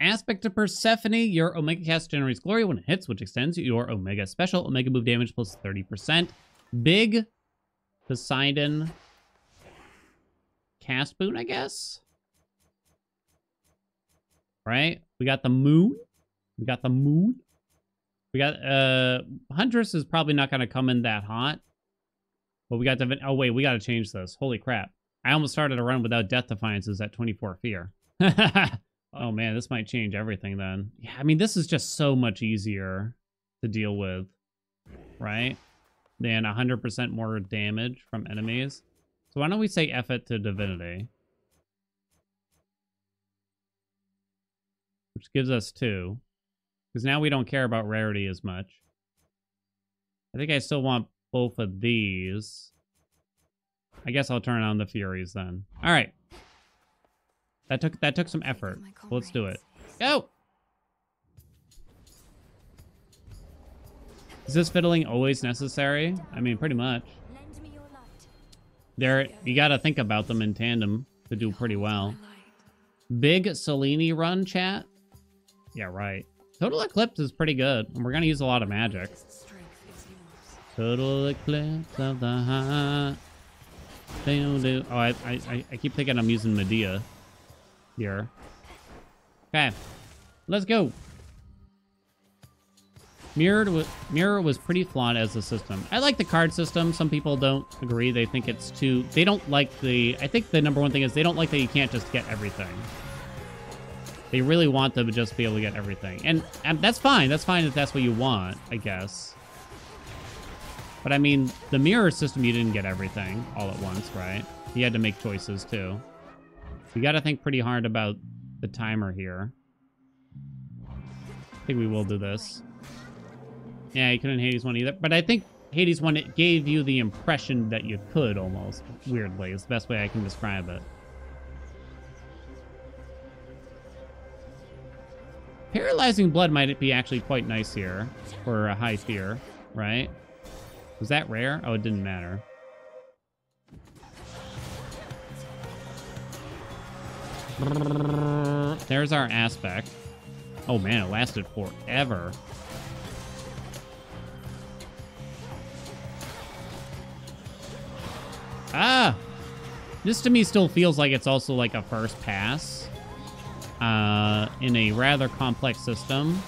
Aspect to Persephone, your Omega cast generates glory when it hits, which extends your Omega special. Omega move damage plus 30%. Big Poseidon cast boon, I guess. Right? We got the moon. We got the moon. We got, Huntress is probably not going to come in that hot. But we got, oh wait, we got to change this. Holy crap. I almost started a run without Death Defiances at 24 fear. Oh man, this might change everything then. Yeah, I mean, this is just so much easier to deal with, right? Than 100% more damage from enemies. So why don't we say F it to Divinity? Which gives us 2. Because now we don't care about rarity as much. I think I still want both of these. I guess I'll turn on the Furies then. All right. That took some effort. Let's do it. Go! Is this fiddling always necessary? I mean, pretty much. There, you gotta think about them in tandem to do pretty well. Big Selene run, chat? Yeah, right. Total Eclipse is pretty good, and we're gonna use a lot of magic. Total Eclipse of the heart. Oh, I keep thinking I'm using Medea here. Okay, let's go. Mirror was pretty flawed as a system. I like the card system. Some people don't agree. They think it's too... They don't like the... I think the number one thing is they don't like that you can't just get everything. They really want them to just be able to get everything. And that's fine. That's fine if that's what you want, I guess. But I mean, the mirror system, you didn't get everything all at once, right? You had to make choices too. You got to think pretty hard about the timer here. I think we will do this. Yeah, you couldn't Hades 1 either. But I think Hades 1, it gave you the impression that you could almost, weirdly. It's the best way I can describe it. Paralyzing Blood might be actually quite nice here for a high fear, right? Was that rare? Oh, it didn't matter. There's our aspect. Oh man, it lasted forever. Ah! This to me still feels like it's also like a first pass in a rather complex system.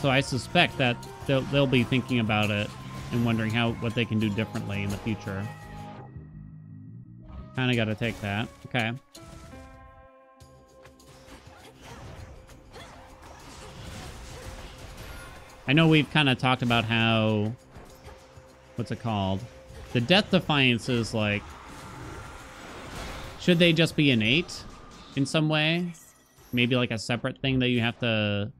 So I suspect that they'll be thinking about it and wondering what they can do differently in the future. Kinda gotta take that. Okay. I know we've kinda talked about how... What's it called? The Death Defiance is like... Should they just be innate in some way? Maybe like a separate thing that you have to...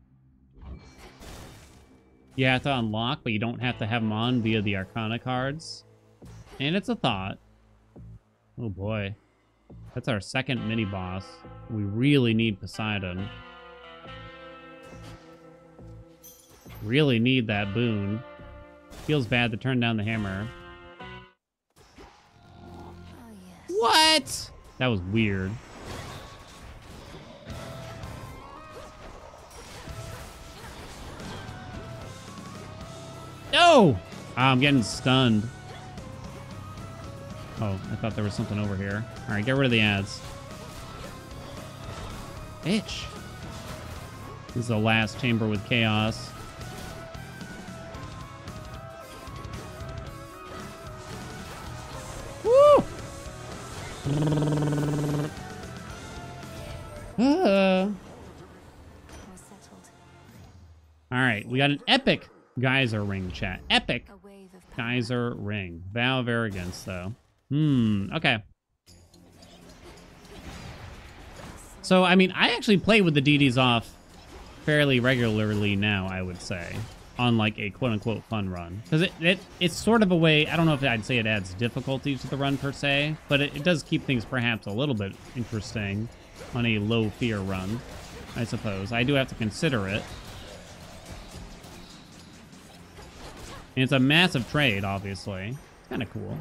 You have to unlock, but you don't have to have them on via the Arcana cards. And it's a thought. Oh boy. That's our second mini-boss. We really need Poseidon. Really need that boon. Feels bad to turn down the hammer. Oh, yes. What? That was weird. No! I'm getting stunned. Oh, I thought there was something over here. All right, get rid of the ads. Bitch. This is the last chamber with Chaos. Woo! All right, we got an epic Geyser Ring, chat. Epic Geyser Ring. Vow of Arrogance, though. Okay. So, I mean, I actually play with the DDs off fairly regularly now, I would say, on like a quote-unquote fun run. Because it's sort of a way, I don't know if I'd say it adds difficulty to the run per se, but it does keep things perhaps a little bit interesting on a low-fear run, I suppose. I do have to consider it. And it's a massive trade, obviously. It's kind of cool.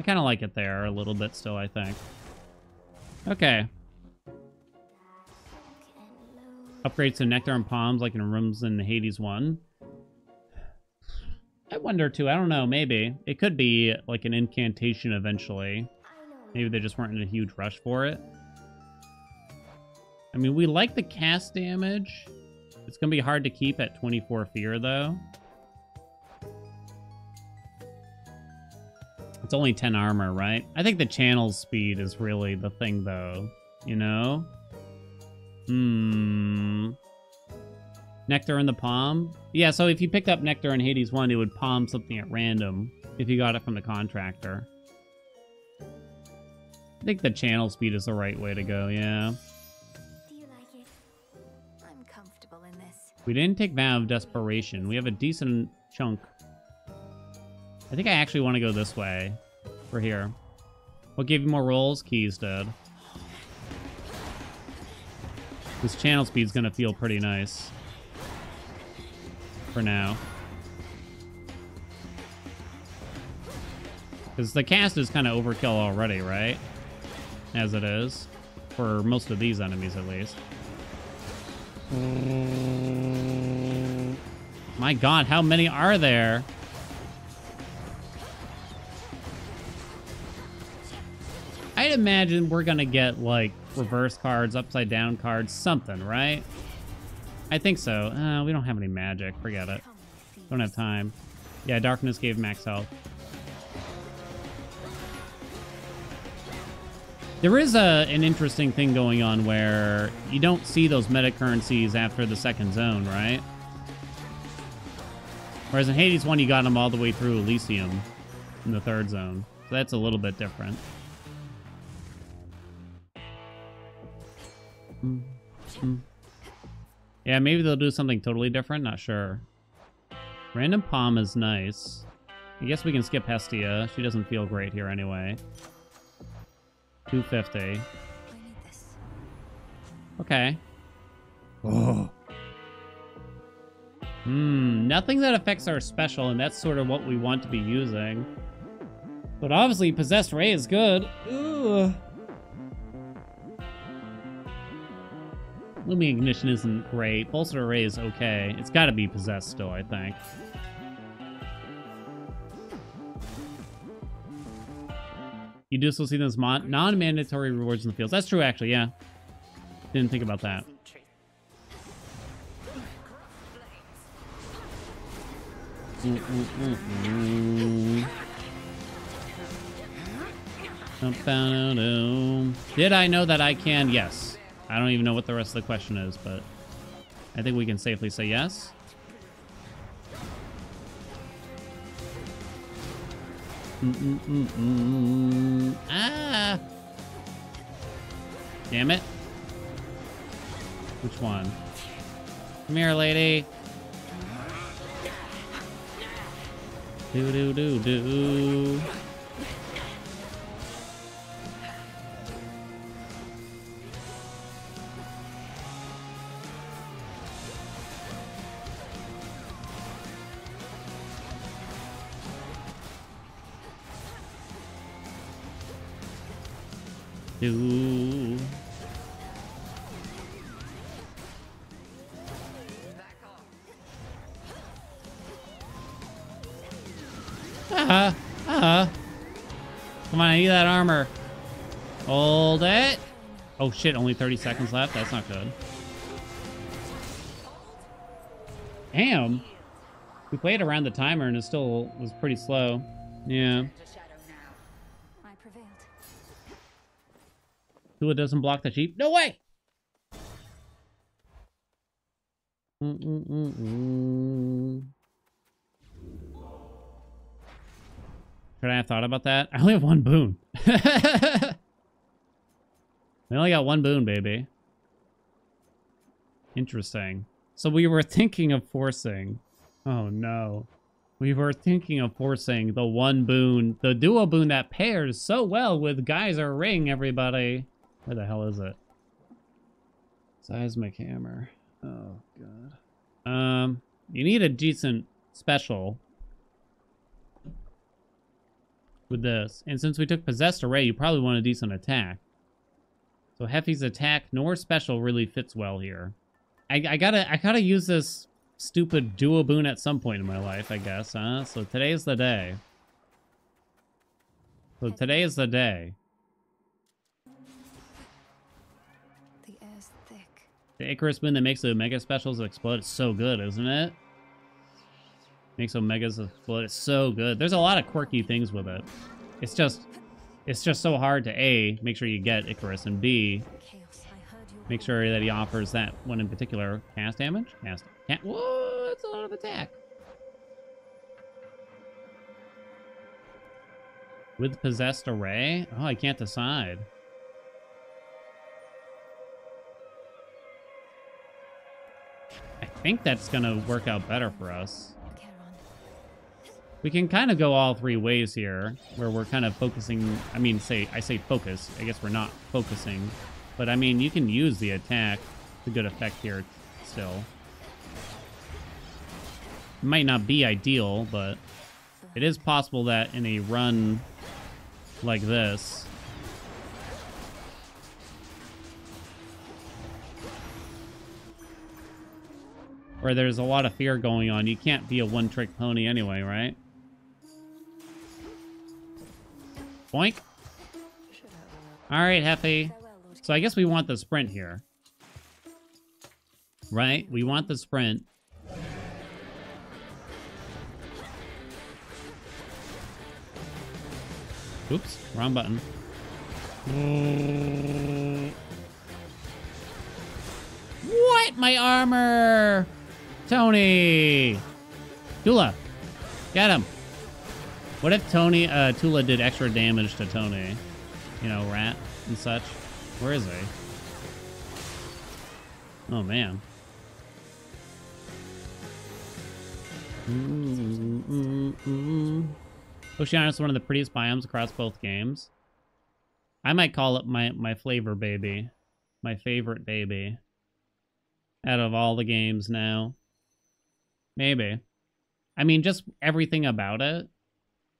I kind of like it there a little bit still, I think. Okay. Upgrades to Nectar and Palms like in rooms in Hades 1. I wonder too, I don't know, maybe. It could be like an incantation eventually. Maybe they just weren't in a huge rush for it. I mean, we like the cast damage. It's going to be hard to keep at 24 fear though. It's only 10 armor, right? I think the channel speed is really the thing though, you know? Nectar in the palm? Yeah, so if you picked up Nectar in Hades 1, it would palm something at random if you got it from the contractor. I think the channel speed is the right way to go, yeah. Do you like it? I'm comfortable in this. We didn't take Vow of Desperation. We have a decent chunk. I think I actually want to go this way. We're here. We'll give you more rolls. Keys dead. This channel speed's gonna feel pretty nice. For now. Because the cast is kind of overkill already, right? As it is. For most of these enemies, at least. My god, how many are there? I'd imagine we're gonna get, like, reverse cards, upside down cards, something, right? I think so. We don't have any magic. Forget it. Don't have time. Yeah, darkness gave max health. There is an interesting thing going on where you don't see those meta currencies after the second zone, right? Whereas in Hades 1, you got them all the way through Elysium in the third zone. So that's a little bit different. Yeah, maybe they'll do something totally different. Not sure. Random palm is nice. I guess we can skip Hestia. She doesn't feel great here anyway. 250. Okay. Oh. Nothing that affects our special, and that's sort of what we want to be using. But obviously, Possessed Ray is good. Ooh. Looming Ignition isn't great. Bolster Array is okay. It's got to be possessed still, I think. You do still see those non-mandatory rewards in the fields. That's true, actually, yeah. Didn't think about that. Did I know that I can? Yes. I don't even know what the rest of the question is, but I think we can safely say yes. Ah! Damn it. Which one? Come here, lady. Do-do-do-do. Ooh. Uh-huh. Uh-huh. Come on, I need that armor. Hold it. Oh shit, only 30 seconds left? That's not good. Damn. We played around the timer and it still was pretty slow. Yeah. Tula doesn't block the sheep. No way! Should I have thought about that? I only have one boon. I only got one boon, baby. Interesting. So we were thinking of forcing. Oh no. We were thinking of forcing the one boon, the duo boon that pairs so well with Geyser Ring, everybody. Where the hell is it? Seismic hammer. Oh, God. You need a decent special with this. And since we took Possessed Array, you probably want a decent attack. So Heffy's attack nor special really fits well here. I gotta use this stupid duoboon at some point in my life, I guess, huh? So today's the day. So today is the day. The air's thick. The Icarus boon that makes the Omega specials explode. It's so good, isn't it? Makes Omegas explode. It's so good. There's a lot of quirky things with it. It's just so hard to A, make sure you get Icarus, and B, make sure that he offers that one in particular cast damage. Whoa, that's a lot of attack. With Possessed Array? Oh, I can't decide. I think that's gonna work out better for us. We can kind of go all three ways here, where we're kind of focusing, I say focus, I guess we're not focusing, but I mean, you can use the attack to good effect here still. Might not be ideal, but it is possible that in a run like this, where there's a lot of fear going on, you can't be a one-trick pony anyway, right? Boink. All right, Heffy. So I guess we want the sprint here. Right? We want the sprint. Oops, wrong button. What? My armor! Tony! Tula! Get him! What if Tony, Tula did extra damage to Tony? You know, rat and such. Where is he? Oh, man. Oceanus is one of the prettiest biomes across both games. I might call it my flavor baby. My favorite baby. Out of all the games now. Maybe. I mean, just everything about it.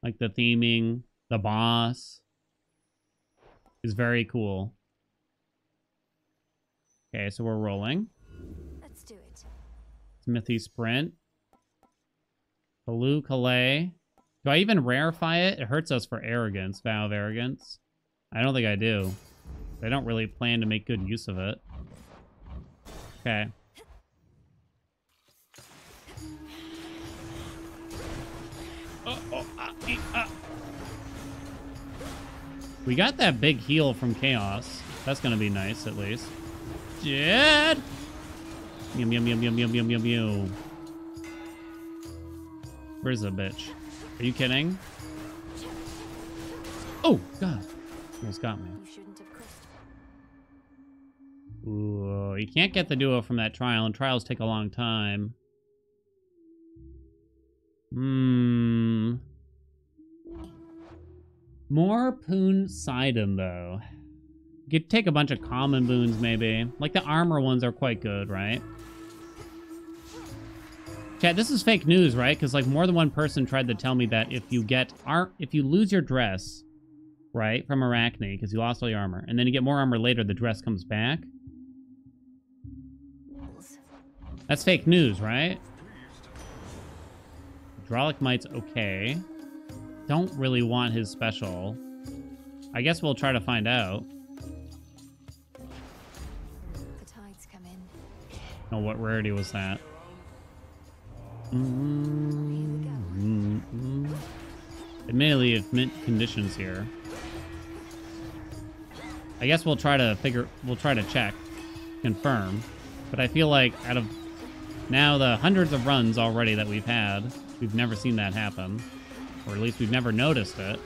Like the theming, the boss. Is very cool. Okay, so we're rolling. Let's do it. Smithy Sprint. Blue Kalay. Do I even rarefy it? It hurts us for arrogance. Vow of Arrogance. I don't think I do. I don't really plan to make good use of it. Okay. We got that big heal from Chaos. That's gonna be nice, at least. Dead. Yum yum yum yum yum yum yum yum. Where's the bitch? Are you kidding? Oh god, almost got me. Ooh, you can't get the duo from that trial, and trials take a long time. Hmm. More Poseidon though. You could take a bunch of common boons, maybe. Like, the armor ones are quite good, right? Chat, this is fake news, right? Because, like, more than one person tried to tell me that if you lose your dress, right, from Arachne, because you lost all your armor, and then you get more armor later, the dress comes back. That's fake news, right? Hydraulic Mite's okay. Don't really want his special. I guess we'll try to find out. Oh, what rarity was that? Admittedly, it's mint conditions here. I guess we'll try to check, confirm. But I feel like out of now the hundreds of runs already that we've had, we've never seen that happen. Or at least we've never noticed it.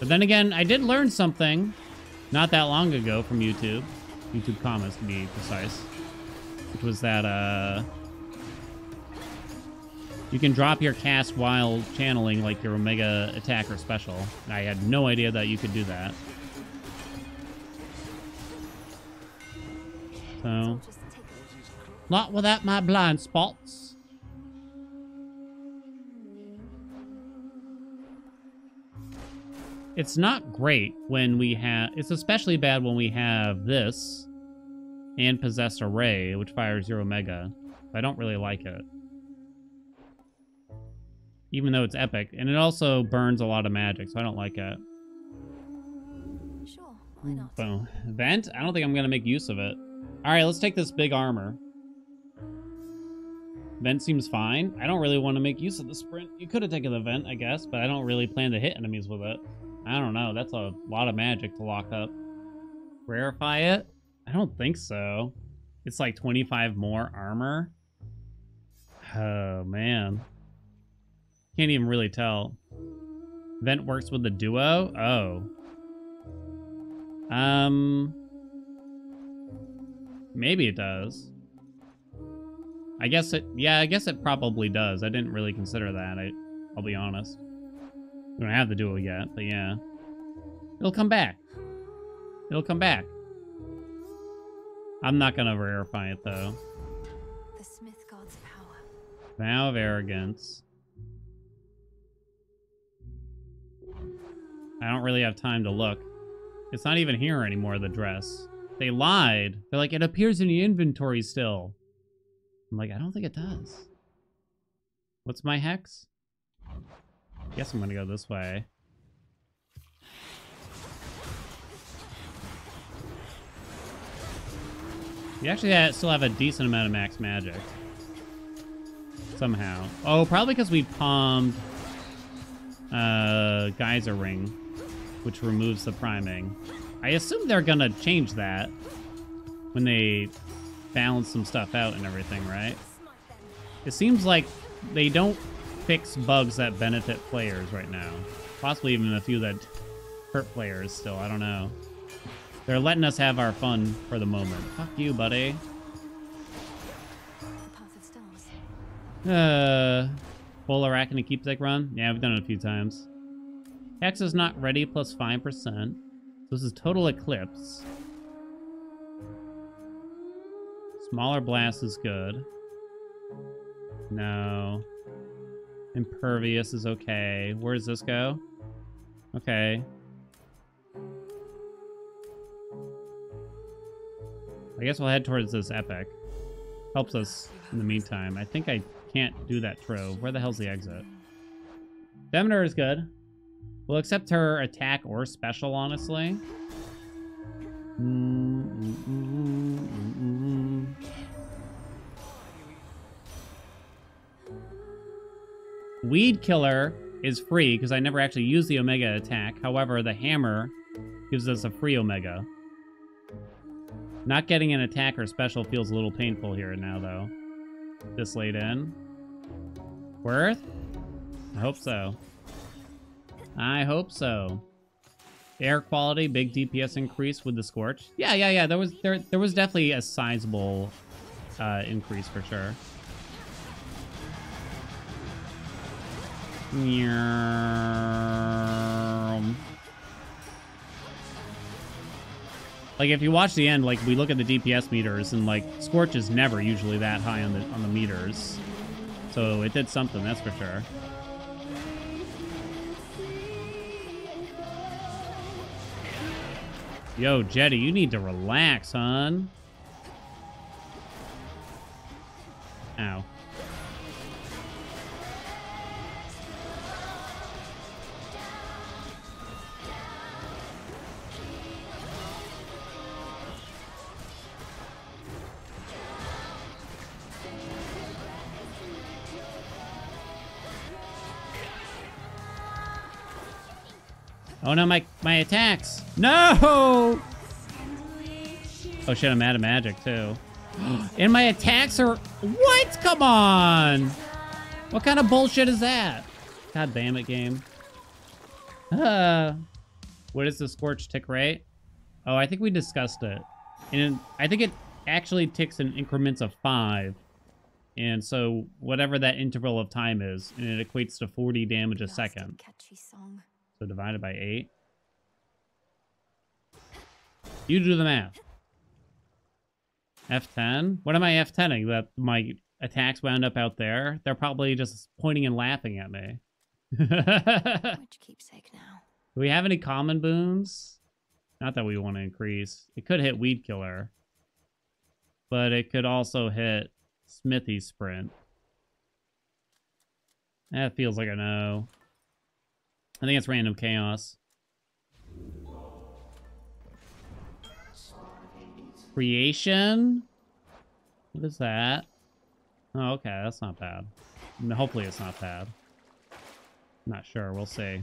But then again, I did learn something not that long ago from YouTube. YouTube comments, to be precise, which was that you can drop your cast while channeling, like, your Omega attack or special. I had no idea that you could do that. So, not without my blind spots. It's not great when we have... It's especially bad when we have this and Possessed Array, which fires your Omega. I don't really like it. Even though it's epic. And it also burns a lot of magic, so I don't like it. Sure, why not? Boom. Vent? I don't think I'm going to make use of it. Alright, let's take this big armor. Vent seems fine. I don't really want to make use of the sprint. You could have taken the vent, I guess, but I don't really plan to hit enemies with it. I don't know. That's a lot of magic to lock up. Rarify it? I don't think so. It's like 25 more armor. Oh, man. Can't even really tell. Vent works with the duo? Oh. Maybe it does. I guess it... Yeah, I guess it probably does. I didn't really consider that. I'll be honest. We don't have the duo yet, but yeah. It'll come back. It'll come back. I'm not gonna rarify it though. The Smith God's power. Vow of Arrogance. I don't really have time to look. It's not even here anymore, the dress. They lied. They're like, it appears in the inventory still. I'm like, I don't think it does. What's my hex? I guess I'm gonna go this way. You actually still have a decent amount of max magic. Somehow. Oh, probably because we palmed Geyser Ring, which removes the priming. I assume they're gonna change that when they balance some stuff out and everything, right? It seems like they don't fix bugs that benefit players right now. Possibly even a few that hurt players still, I don't know. They're letting us have our fun for the moment. Fuck you, buddy. Full Arachne keepsake run? Yeah, we've done it a few times. Hex is not ready, plus 5%. So this is Total Eclipse. Smaller blast is good. No. Impervious is okay. Where does this go? Okay. I guess we'll head towards this epic. Helps us in the meantime. I think I can't do that trove. Where the hell's the exit? Demeter is good. We'll accept her attack or special, honestly. Weed Killer is free because I never actually used the Omega attack. However, the hammer gives us a free Omega. Not getting an attack or special feels a little painful here now, though. This late in. Worth? I hope so. I hope so. Air quality, big DPS increase with the Scorch. Yeah. There was definitely a sizable increase for sure. Yeah. Like, if you watch the end, like, we look at the DPS meters, and, like, Scorch is never usually that high on the meters. So it did something, that's for sure. Yo, Jetty, you need to relax, hon. Ow. Oh no, my attacks! No! Oh shit, I'm out of magic too. And my attacks are... What? Come on! What kind of bullshit is that? God damn it, game. What is the Scorch tick rate? Oh, I think we discussed it. And I think it actually ticks in increments of 5. And so whatever that interval of time is, and it equates to 40 damage a second. So divided by 8. You do the math. F10? What am I F10ing? That my attacks wound up out there? They're probably just pointing and laughing at me. Which keepsake now? Do we have any common boons? Not that we want to increase. It could hit Weed Killer. but it could also hit Smithy Sprint. That feels like a no. I think it's random chaos. Creation? What is that? Oh, okay, that's not bad. I mean, hopefully it's not bad. I'm not sure, we'll see.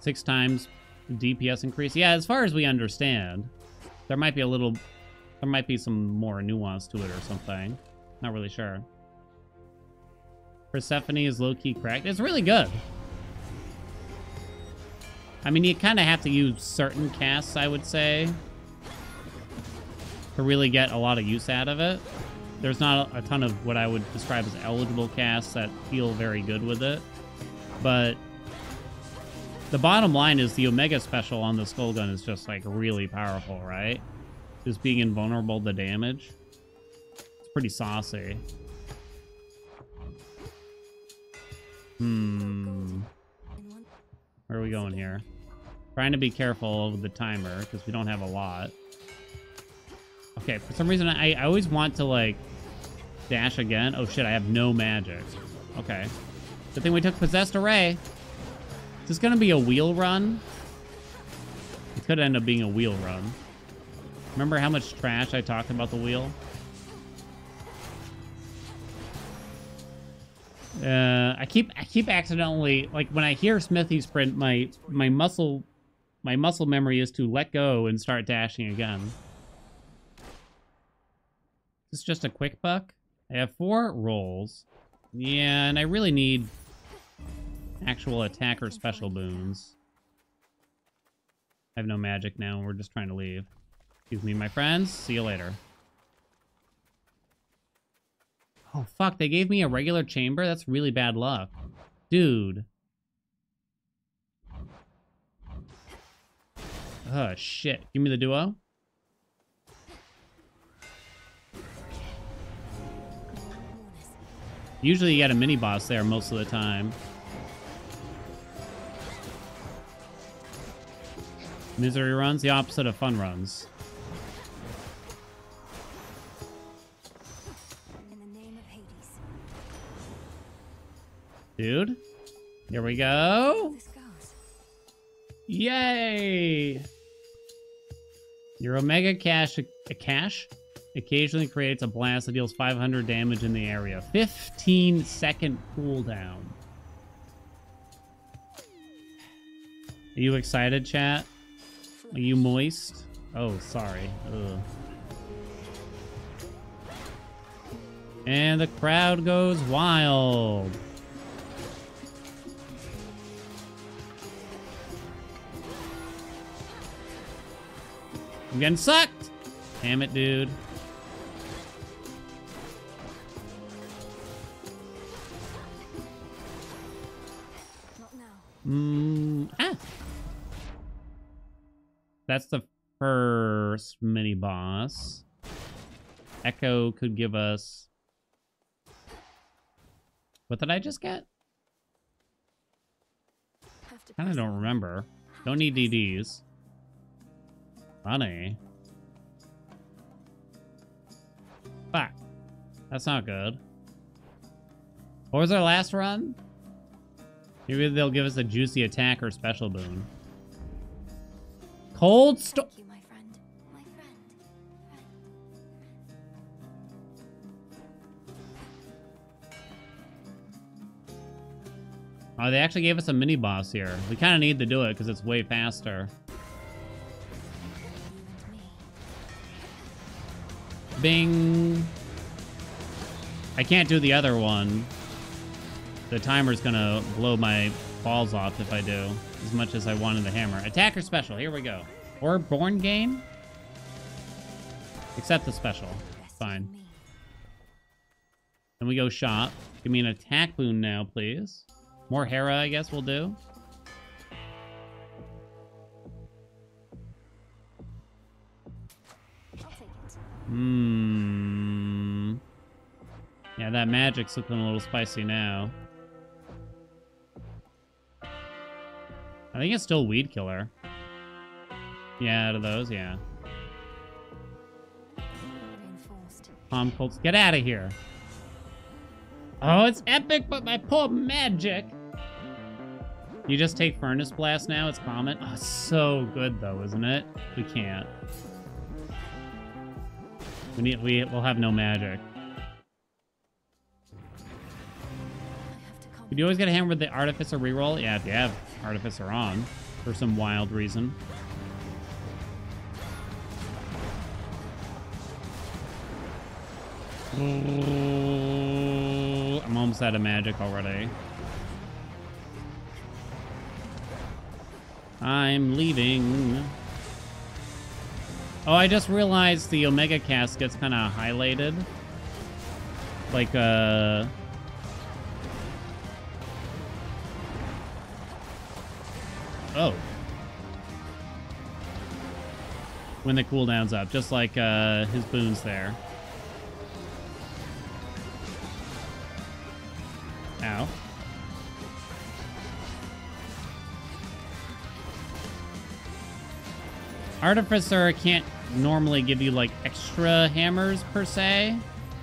Six times DPS increase. Yeah, as far as we understand, there might be a little... There might be some more nuance to it or something. Not really sure. Persephone is low-key cracked. It's really good. I mean, you kind of have to use certain casts, I would say, to really get a lot of use out of it. There's not a ton of what I would describe as eligible casts that feel very good with it. But the bottom line is the Omega special on the Skull Gun is just, like, really powerful, right? Just being invulnerable to damage. It's pretty saucy. Where are we going here? Trying to be careful with the timer, because we don't have a lot. Okay, for some reason, I always want to, like, dash again. Oh, shit, I have no magic. Okay. Good thing we took Possessed Array. Is this going to be a wheel run? It could end up being a wheel run. Remember how much trash I talked about the wheel? I keep accidentally, like, when I hear Smithy Sprint, my muscle memory is to let go and start dashing again. It's just a quick buck. I have 4 rolls. Yeah, and I really need actual attacker special boons. I have no magic now, and we're just trying to leave. Excuse me, my friends. See you later. Oh, fuck. They gave me a regular chamber? That's really bad luck. Dude. Oh, shit. Give me the duo. Usually you get a mini-boss there most of the time. Misery runs, the opposite of fun runs. In the name of Hades. Dude, here we go. Yay! Your Omega cash, occasionally creates a blast that deals 500 damage in the area. 15-second cooldown. Are you excited, chat? Are you moist? Oh, sorry. Ugh. And the crowd goes wild. I'm getting sucked! Damn it, dude. Ah! That's the first mini-boss. Echo could give us... What did I just get? Kind of don't remember. Don't need DDs. Funny. Fuck. That's not good. What was our last run? Maybe they'll give us a juicy attack or special boon. Cold storm. Thank you, my friend. My friend. Oh, they actually gave us a mini boss here. We kind of need to do it because it's way faster. Bing. I can't do the other one. The timer's gonna blow my balls off if I do, as much as I wanted the hammer. Attacker special, here we go. Or born game? Except the special. Fine. Then we go shop. Give me an attack boon now, please. More Hera, I guess, will do. Hmm. Yeah, that magic's looking a little spicy now. I think it's still Weed Killer. Yeah, out of those, yeah. Palm Colts, get out of here. Oh, it's epic, but my poor magic. You just take Furnace Blast now, it's common. Oh, it's so good though, isn't it? We can't. We'll have no magic. Did you always get a hammer with the Artificer reroll? Yeah, if you have Artificer on, for some wild reason. Ooh, I'm almost out of magic already. I'm leaving. Oh, I just realized the Omega casket's kind of highlighted. Like, oh. When the cooldown's up, just like his boons there. Ow. Artificer can't normally give you like extra hammers per se,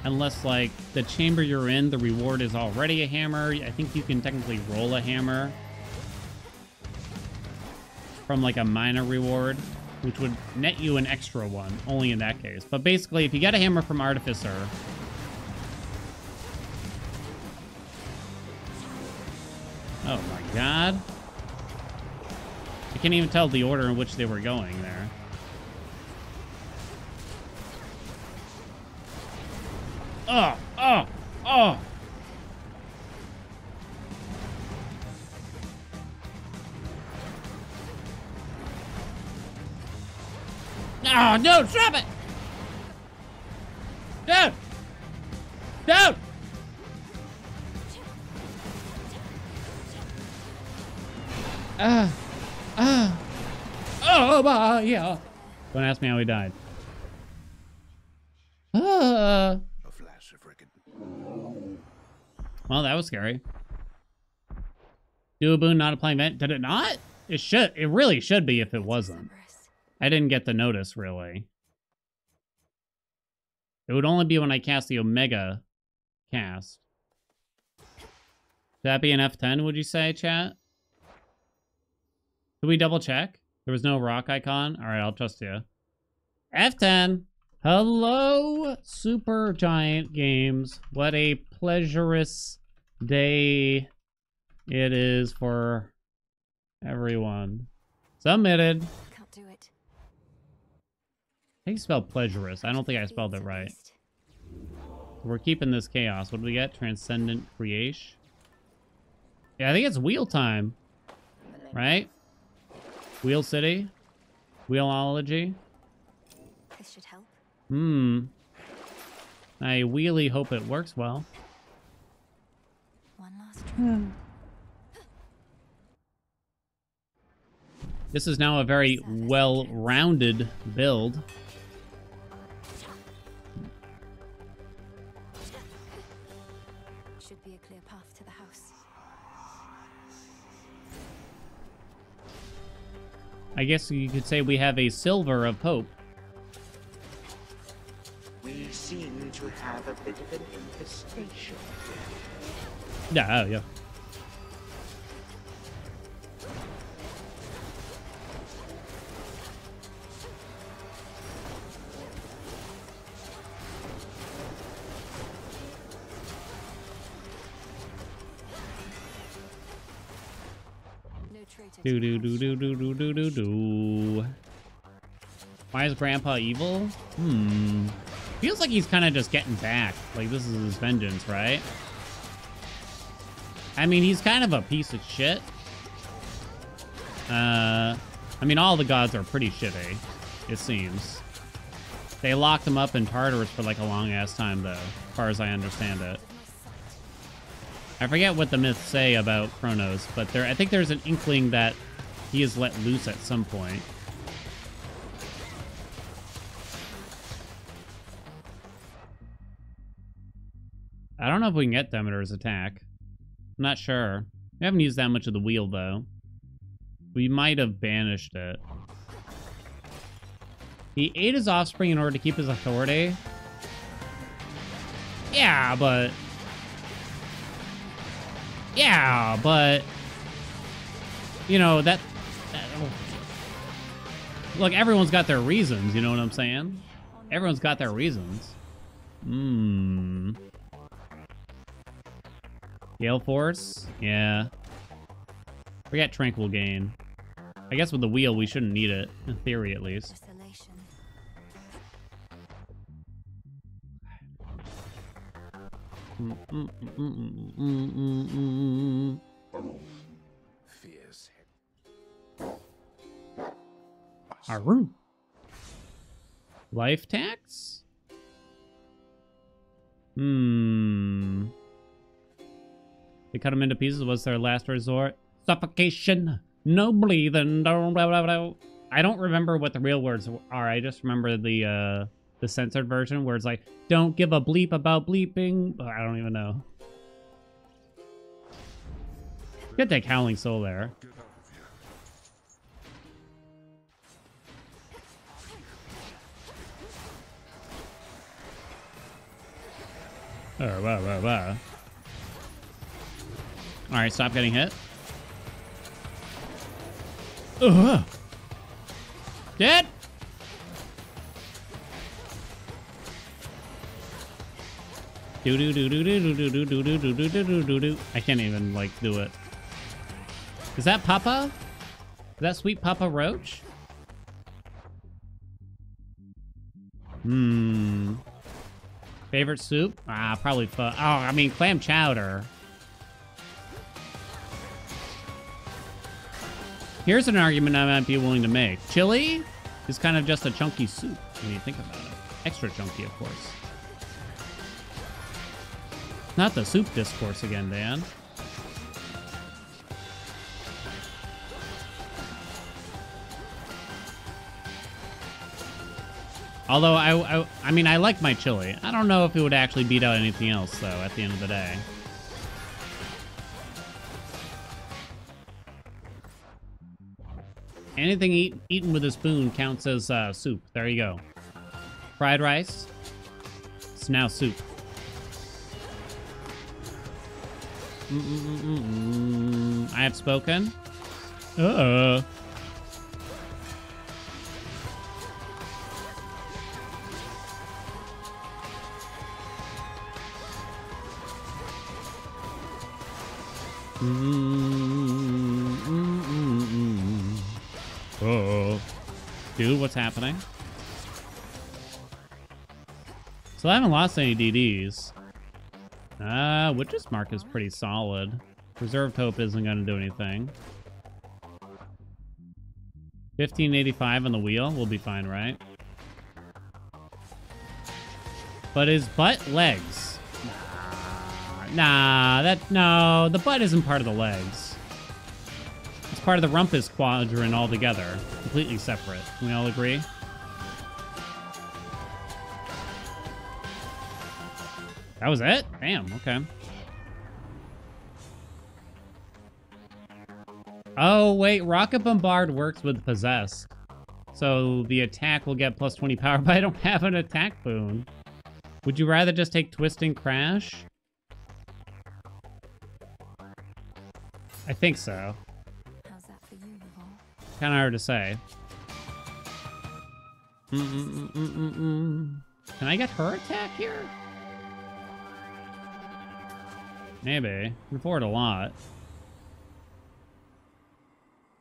unless like the chamber you're in, the reward is already a hammer. I think you can technically roll a hammer from like a minor reward, which would net you an extra one, only in that case. But basically, if you get a hammer from Artificer, oh my god, I can't even tell the order in which they were going there. Oh, oh, oh. Oh, no, drop it! Dude! Dude! Oh, my, yeah. Don't ask me how he died. A flash of record. Well, that was scary. Do a boon, not applying vent. Did it not? It should. It really should be if it wasn't. I didn't get the notice, really. It would only be when I cast the Omega cast. Would that be an F10, would you say, chat? Could we double check? There was no rock icon? All right, I'll trust you. F10! Hello, Super Giant Games. What a pleasurous day it is for everyone. Submitted. I think you spelled pleasurous. I don't think I spelled it right. We're keeping this chaos. What do we get? Transcendent creation. Yeah, I think it's wheel time. Right? Wheel city? Wheelology? This should help. Hmm. I really hope it works well. One last try. This is now a very well-rounded build. I guess you could say we have a silver of hope. We seem to have a bit of an infestation. Yeah, oh yeah. Do do do do do do do do do. Why is Grandpa evil? Hmm. Feels like he's kind of just getting back. Like this is his vengeance, right? I mean, he's kind of a piece of shit. I mean, all the gods are pretty shitty, it seems. They locked him up in Tartarus for like a long ass time, though, as far as I understand it. I forget what the myths say about Kronos, but there I think there's an inkling that he is let loose at some point. I don't know if we can get Demeter's attack. I'm not sure. We haven't used that much of the wheel, though. We might have banished it. He ate his offspring in order to keep his authority. Yeah, but... You know, look, everyone's got their reasons, you know what I'm saying? Everyone's got their reasons. Gale Force? Yeah. We got Tranquil Gain. I guess with the wheel, we shouldn't need it. In theory, at least. Aru. Life tax? They cut him into pieces was their last resort. Suffocation. No breathing. I don't remember what the real words are. I just remember the censored version where it's like, don't give a bleep about bleeping. I don't even know. Good take Howling Soul there. Oh, wow. Alright, stop getting hit. Ugh. Dead! Do-do-do-do-do-do-do-do-do-do-do-do-do-do. I can't even, like, do it. Is that Papa? Is that sweet Papa Roach? Favorite soup? Probably pho. Oh, I mean, clam chowder. Here's an argument I might be willing to make. Chili is kind of just a chunky soup when you think about it. Extra chunky, of course. Not the soup discourse again, Dan. Although, I mean, I like my chili. I don't know if it would actually beat out anything else, though, at the end of the day. Anything eaten with a spoon counts as soup. There you go. Fried rice. It's now soup. I have spoken. Dude, what's happening? So I haven't lost any DDs. Witch's Mark is pretty solid. Preserved Hope isn't going to do anything. 1585 on the wheel. We'll be fine, right? But his butt legs. No, the butt isn't part of the legs. It's part of the rumpus quadrant altogether. Completely separate. Can we all agree? That was it? Damn, okay. Oh, wait, Rocket Bombard works with Possessed. So the attack will get plus 20 power, but I don't have an attack boon. Would you rather just take Twist and Crash? I think so. How's that for you, Yvonne? Kinda hard to say. Can I get her attack here? Maybe. We afford a lot.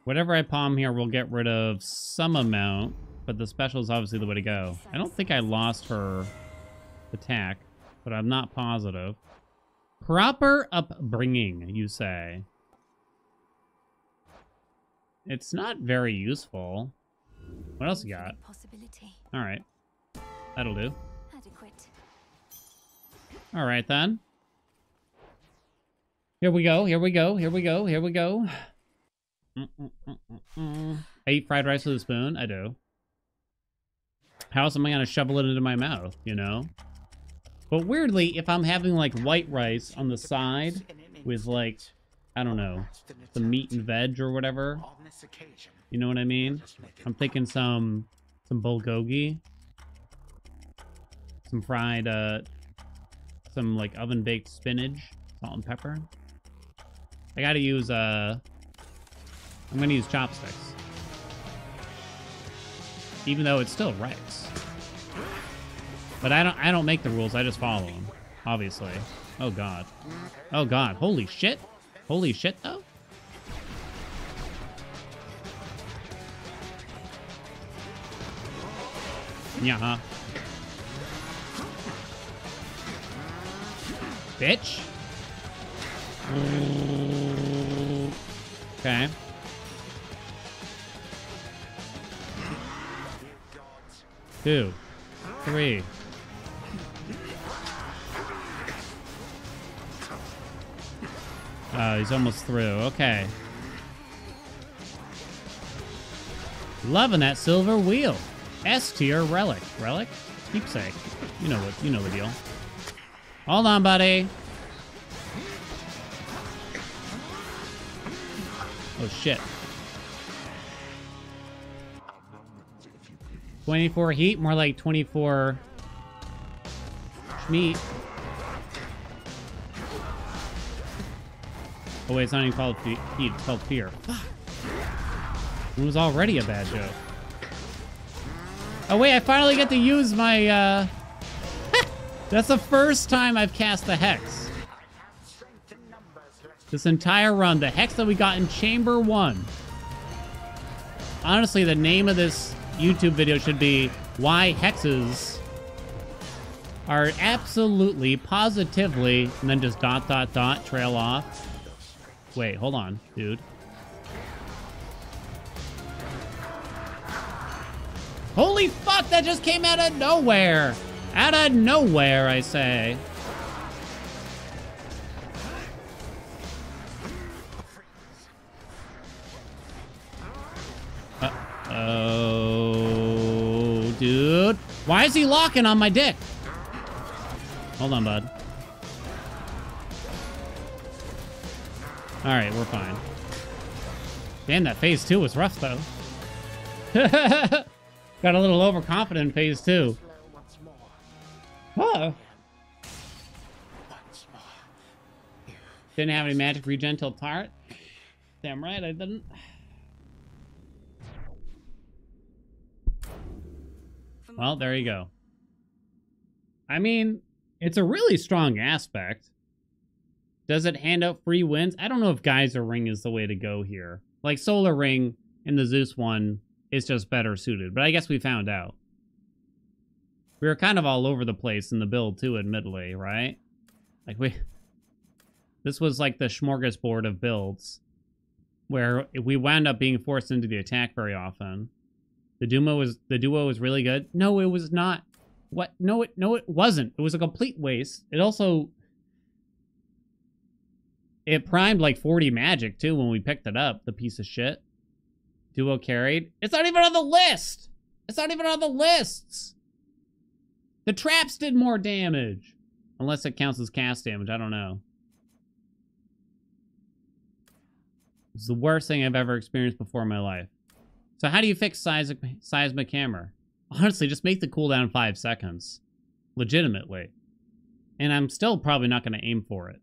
Whatever I palm here will get rid of some amount, but the special is obviously the way to go. I don't think I lost her attack, but I'm not positive. Proper upbringing, you say. It's not very useful. What else you got? Alright. That'll do. Alright then. Here we go. I eat fried rice with a spoon? I do. How else am I gonna shovel it into my mouth, you know? But weirdly, if I'm having, like, white rice on the side with, like, I don't know, the meat and veg or whatever, you know what I mean? I'm thinking some some bulgogi, some fried, some like oven baked spinach, salt and pepper. I gotta use, I'm gonna use chopsticks. Even though it's still rice. But I don't make the rules, I just follow them, obviously. Oh God. Oh God, holy shit. Holy shit though. Yeah, huh? Bitch. Okay. Two. Three. Oh, he's almost through. Okay. Loving that silver wheel. S-tier relic. Relic? Keepsake. You know the deal. Hold on, buddy. Oh, shit. 24 heat? More like 24... Schmeat. Oh, wait, it's not even called heat. It's called fear. Fuck. It was already a bad joke. Oh, wait, I finally get to use my, That's the first time I've cast the Hex. This entire run. The Hex that we got in Chamber 1. Honestly, the name of this YouTube video should be Why Hexes Are Absolutely, Positively, and then just ... trail off. Wait, hold on, dude. Holy fuck, that just came out of nowhere! Out of nowhere, I say. Uh-oh, dude. Why is he locking on my dick? Hold on, bud. Alright, we're fine. Damn, that phase 2 was rough, though. Got a little overconfident in phase 2. Oh. Didn't have any magic regen till part. Damn right, I didn't. Well, there you go. I mean, it's a really strong aspect. Does it hand out free wins? I don't know if Geyser Ring is the way to go here. Like, Solar Ring and the Zeus one... It's just better suited, but I guess we found out. We were kind of all over the place in the build too, admittedly, right? Like this was like the smorgasbord of builds where we wound up being forced into the attack very often. The duo was really good. No, it was not. What? No, it wasn't. It was a complete waste. It also, it primed like 40 magic too when we picked it up, the piece of shit. Duo carried. It's not even on the list! It's not even on the lists! The traps did more damage. Unless it counts as cast damage, I don't know. It's the worst thing I've ever experienced before in my life. So how do you fix seismic hammer? Honestly, just make the cooldown 5 seconds. Legitimately. And I'm still probably not going to aim for it.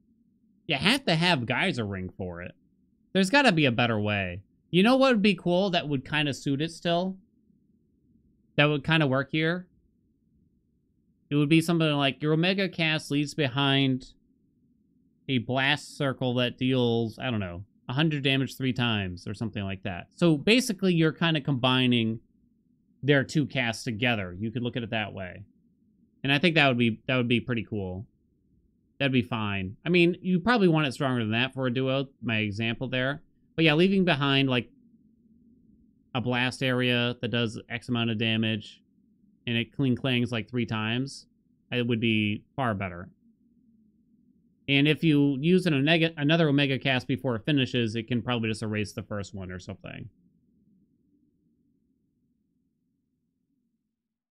You have to have Geyser Ring for it. There's got to be a better way. You know what would be cool that would kind of suit it still? That would kind of work here? It would be something like, your Omega cast leaves behind a blast circle that deals, I don't know, 100 damage 3 times or something like that. So basically you're kind of combining their 2 casts together. You could look at it that way. And I think that would be pretty cool. That'd be fine. I mean, you probably want it stronger than that for a duo, my example there. But yeah, leaving behind, like, a blast area that does X amount of damage, and it clangs, like, 3 times, it would be far better. And if you use another Omega cast before it finishes, it can probably just erase the first one or something.